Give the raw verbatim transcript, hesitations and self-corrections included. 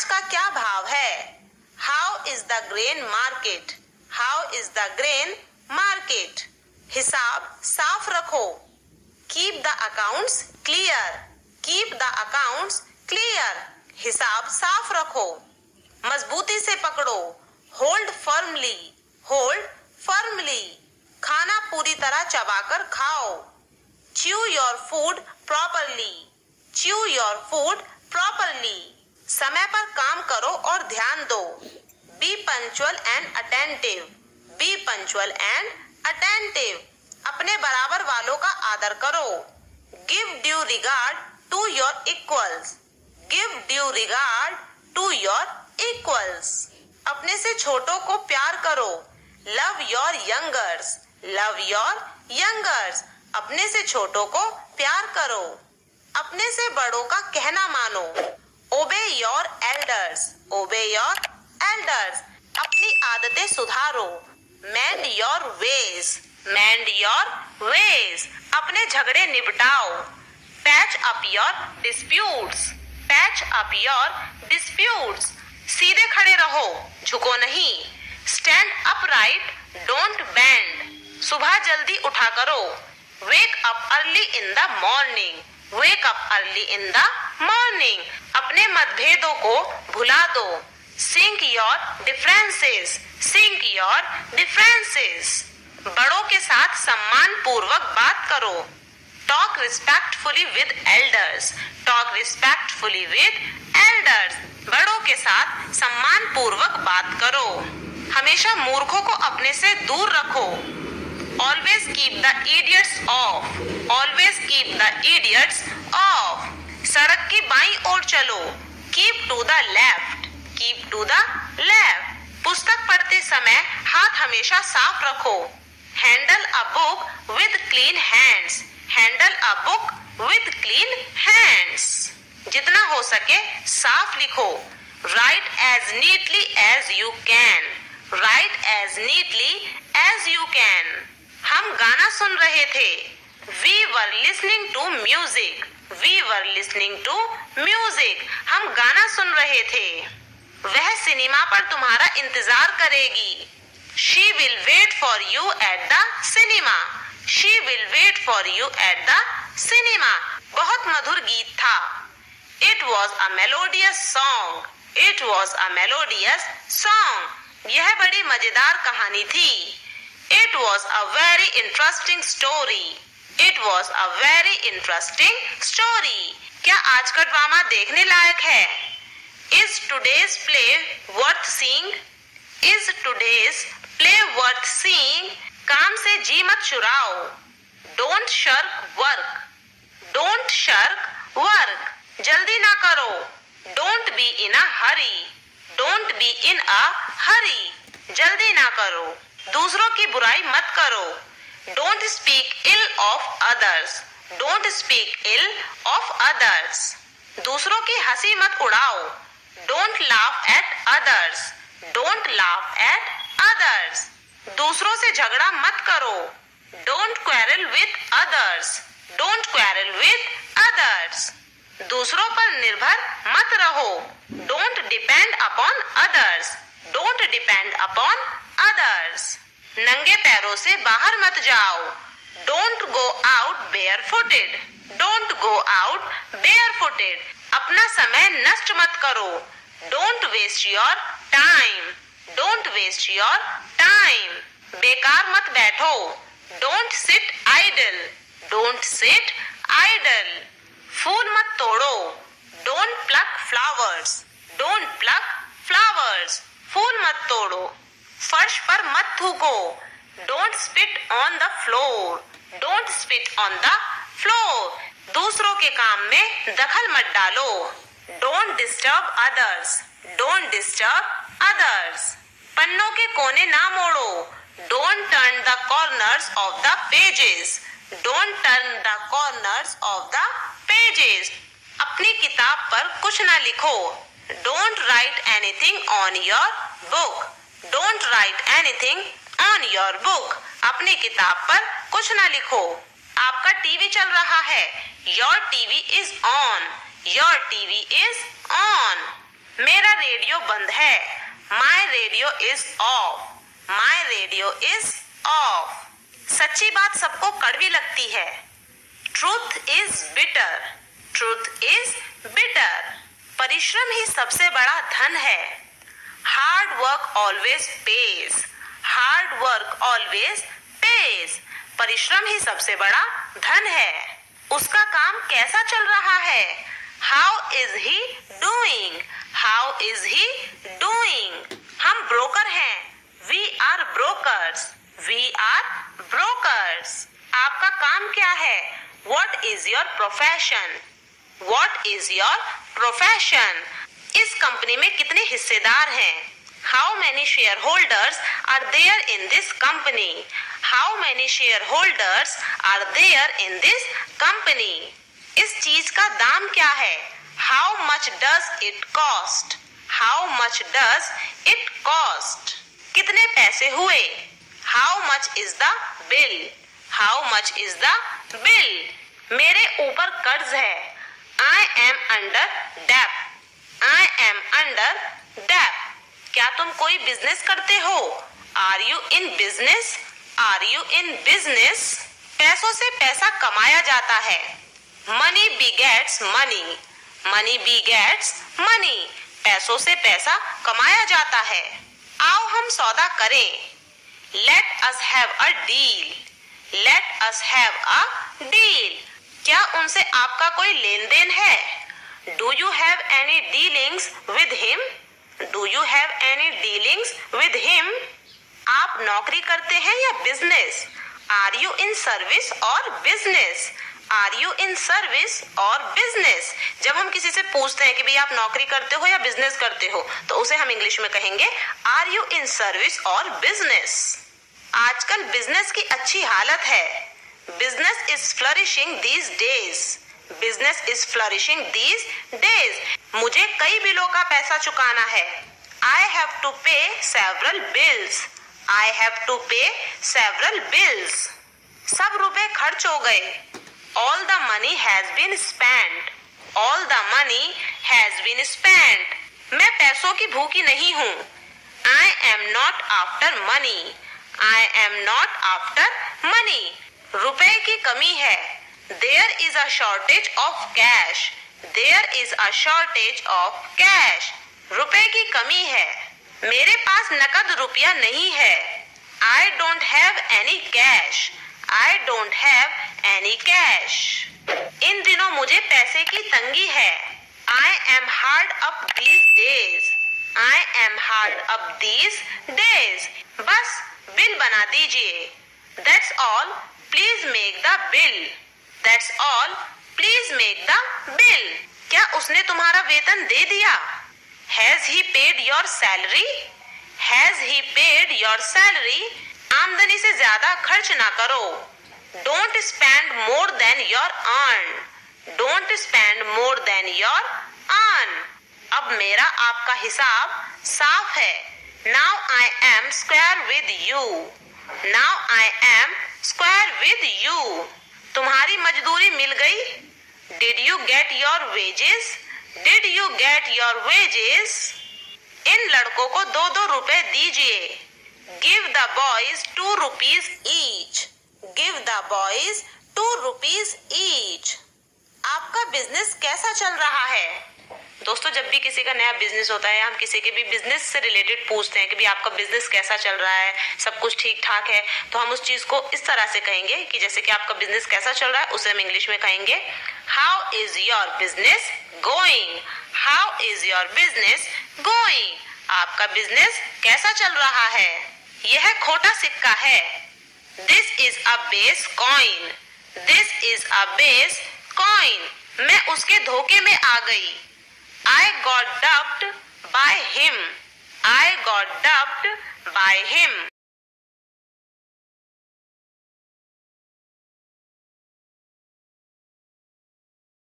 प्याज का क्या भाव है? How is the grain market? How is the grain market? हिसाब साफ रखो। Keep the accounts clear. Keep the accounts clear. हिसाब साफ रखो। मजबूती से पकड़ो। Hold firmly. Hold firmly. खाना पूरी तरह चबाकर खाओ। Chew your food properly. Chew your food properly. समय पर काम करो और ध्यान दो। Be punctual and attentive. Be punctual and attentive. अपने बराबर वालों का आदर करो। Give due regard to your equals. Give due regard to your equals. अपने से छोटों को प्यार करो। Love your youngers. Love your youngers. अपने से छोटों को प्यार करो। अपने से बड़ों का कहना मानो। Obey your elders. Obey your elders. अपनी आदतें सुधारो। Mend your ways. Mend your ways. अपने झगड़े निपटाओ। Patch up your disputes. Patch up your disputes. सीधे खड़े रहो, झुको नहीं। Stand upright, don't bend. सुबह जल्दी उठा करो। Wake up early in the morning. Wake up early in the morning. अपने मतभेदों को भुला दो। Sink your differences. Sink your differences. बड़ों के साथ सम्मान पूर्वक बात करो। Talk respectfully with elders. Talk respectfully with elders. बड़ों के साथ सम्मान पूर्वक बात करो। हमेशा मूर्खों को अपने से दूर रखो। Always keep the idiots off. Always keep the idiots off. सड़क की बाईं ओर चलो। Keep to the left. Keep to the left. पुस्तक पढ़ते समय हाथ हमेशा साफ रखो। Handle a book with clean hands. Handle a book with clean hands. जितना हो सके साफ लिखो। Write as neatly as you can. Write as neatly as you can. हम गाना सुन रहे थे। We were listening to music. We were listening to music. हम गाना सुन रहे थे। वह सिनेमा पर तुम्हारा इंतजार करेगी। She will wait for you at the cinema. She will wait for you at the cinema. बहुत मधुर गीत था। It was a melodious song. It was a melodious song. यह बड़ी मजेदार कहानी थी। It was a very interesting story. It was a very interesting story. क्या आज का ड्रामा देखने लायक है? Is today's play worth seeing? Is today's play worth seeing? काम से जी मत चुराओ। Don't shirk work. Don't shirk work. जल्दी ना करो। Don't be in a hurry. Don't be in a hurry. जल्दी ना करो। दूसरों की बुराई मत करो। Don't speak ill of others. Don't speak ill of others. दूसरों की हंसी मत उड़ाओ। Don't laugh at others. Don't laugh at others. दूसरों से झगड़ा मत करो। Don't quarrel with others. Don't quarrel with others. दूसरों पर निर्भर मत रहो। Don't depend upon others. Don't depend upon others. नंगे पैरों से बाहर मत जाओ। Don't go out barefooted. Don't go out barefooted. अपना समय नष्ट मत करो। Don't waste your time. Don't waste your time. बेकार मत बैठो। Don't sit idle. Don't sit idle. फूल मत तोड़ो। Don't pluck flowers. Don't pluck flowers. फूल मत तोड़ो। फर्श पर मत थूको। Don't spit on the floor. Don't spit on the floor. दूसरों के काम में दखल मत डालो। Don't disturb others. Don't disturb others. पन्नों के कोने ना मोड़ो। Don't turn the corners of the pages. Don't turn the corners of the pages. अपनी किताब पर कुछ ना लिखो। Don't write anything on your book. Don't write anything on your book. अपनी किताब पर कुछ ना लिखो। आपका टीवी चल रहा है। Your TV is on. Your TV is on. मेरा रेडियो बंद है। My radio is off. My radio is off. सच्ची बात सबको कड़वी लगती है। Truth is bitter. Truth is bitter. परिश्रम ही सबसे बड़ा धन है। Hard work always pays. Hard work always pays. परिश्रम ही सबसे बड़ा धन है। उसका काम कैसा चल रहा है? How is he doing? How is he doing. हम ब्रोकर हैं। We are brokers. We are brokers. आपका काम क्या है? What is your profession? What is your profession. इस कंपनी में कितने हिस्सेदार हैं? How many share holders are there in this company? How many share holders are there in this company. इस चीज का दाम क्या है? How much does it cost? How much does it cost. कितने पैसे हुए? How much is the bill? How much is the bill. मेरे ऊपर कर्ज है। I am under debt. I am under debt. क्या तुम कोई बिजनेस करते हो? Are you in business? Are you in business. पैसों से पैसा कमाया जाता है। Money begets money. Money begets money. पैसों से पैसा कमाया जाता है। आओ हम सौदा करें। Let us have a deal. Let us have a deal. क्या उनसे आपका कोई लेन देन है? Do you have any dealings with him? Do you have any dealings with him. आप नौकरी करते हैं या business? Are you in service or business? Are you in service or business. जब हम किसी से पूछते हैं कि भाई आप नौकरी करते हो या बिजनेस करते हो, तो उसे हम इंग्लिश में कहेंगे are you in service or business. आजकल बिजनेस की अच्छी हालत है। Business is flourishing these days. Business is flourishing these days. मुझे कई बिलों का पैसा चुकाना है। I have to pay several bills. I have to pay several bills. सब रुपए खर्च हो गए। All the money has been spent. All the money has been spent. मैं पैसों की भूखी नहीं हूँ। I am not after money. I am not after money. रुपए की कमी है। There is a shortage of cash. There is a shortage of cash. रुपए की कमी है। मेरे पास नकद रुपया नहीं है। I don't have any cash. I don't have any cash. इन दिनों मुझे पैसे की तंगी है। I am hard up these days. I am hard up these days. बस बिल बना दीजिए। That's all. Please make the bill. That's all. Please make the bill. क्या उसने तुम्हारा वेतन दे दिया? Has he paid your salary? Has he paid your salary? आमदनी से ज्यादा खर्च ना करो। Don't spend more than your earn. Don't spend more than your earn. अब मेरा आपका हिसाब साफ है। Now I am square with you. Now I am square with you. तुम्हारी मजदूरी मिल गई। Did you get your wages? Did you get your wages. इन लड़कों को दो दो रुपए दीजिए। Give the boys two rupees each. Give the boys two rupees each. आपका बिजनेस कैसा चल रहा है? दोस्तों, जब भी किसी का नया बिजनेस होता है, हम किसी के भी बिजनेस से रिलेटेड पूछते हैं कि भी आपका बिजनेस कैसा चल रहा है, सब कुछ ठीक ठाक है, तो हम उस चीज को इस तरह से कहेंगे कि जैसे कि आपका बिजनेस कैसा चल रहा है, उसे हम इंग्लिश में कहेंगे how is your business going. How is your business going. आपका बिजनेस कैसा चल रहा है? यह खोटा सिक्का है। This is a base coin. This is a base coin. मैं उसके धोखे में आ गई। I got dubbed by him. I got dubbed by him.